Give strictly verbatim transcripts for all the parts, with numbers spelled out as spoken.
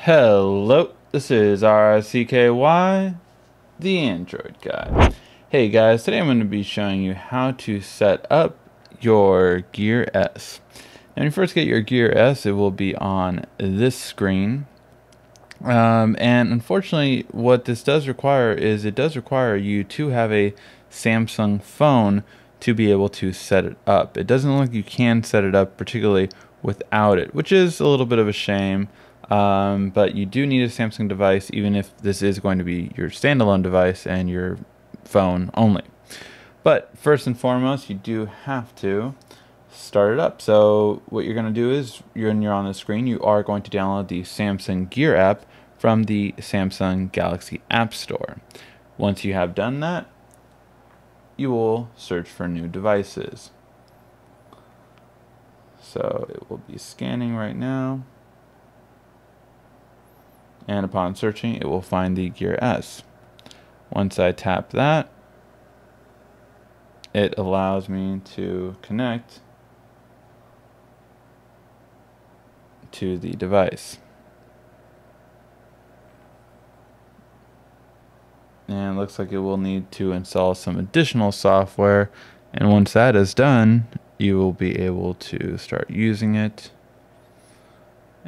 Hello, this is R C K Y, the Android guy. Hey guys, today I'm going to be showing you how to set up your Gear S. Now, when you first get your Gear S, it will be on this screen. Um, and unfortunately, what this does require is it does require you to have a Samsung phone to be able to set it up. It doesn't look like you can set it up particularly without it, which is a little bit of a shame. Um, but you do need a Samsung device, even if this is going to be your standalone device and your phone only. But first and foremost, you do have to start it up. So what you're going to do is, you're, when you're on the screen, you are going to download the Samsung Gear app from the Samsung Galaxy App Store. Once you have done that, you will search for new devices. So it will be scanning right now. And upon searching, it will find the Gear S. Once I tap that, it allows me to connect to the device. And it looks like it will need to install some additional software. And once that is done, you will be able to start using it.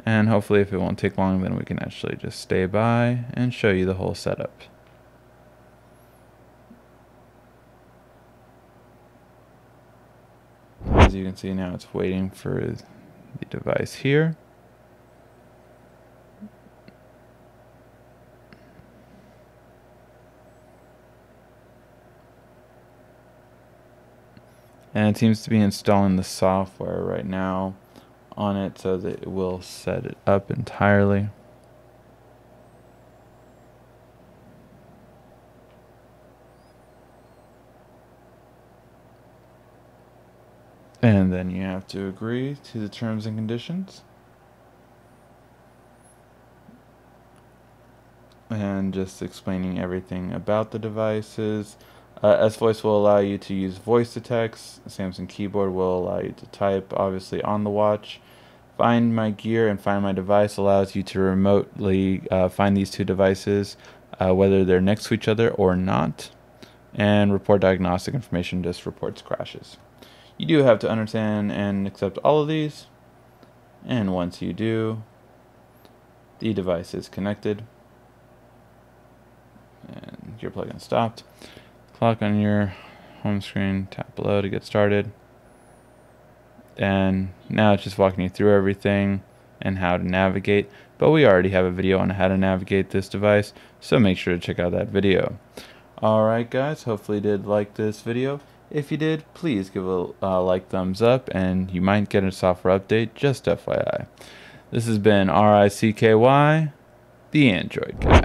And hopefully, if it won't take long, then we can actually just stay by and show you the whole setup. As you can see now, it's waiting for the device here. And it seems to be installing the software right now on it, so that it will set it up entirely. And then you have to agree to the terms and conditions. And just explaining everything about the devices. Uh, S-Voice will allow you to use voice-to-text. Samsung Keyboard will allow you to type, obviously, on the watch. Find My Gear and Find My Device allows you to remotely uh, find these two devices, uh, whether they're next to each other or not. And report diagnostic information just reports crashes. You do have to understand and accept all of these. And once you do, the device is connected. And your plugin stopped. Clock on your home screen, tap below to get started. And now it's just walking you through everything and how to navigate, but we already have a video on how to navigate this device, so make sure to check out that video. Alright guys, hopefully you did like this video. If you did, please give a uh, like, thumbs up, and you might get a software update, just F Y I. This has been R I C K Y, the Android guy.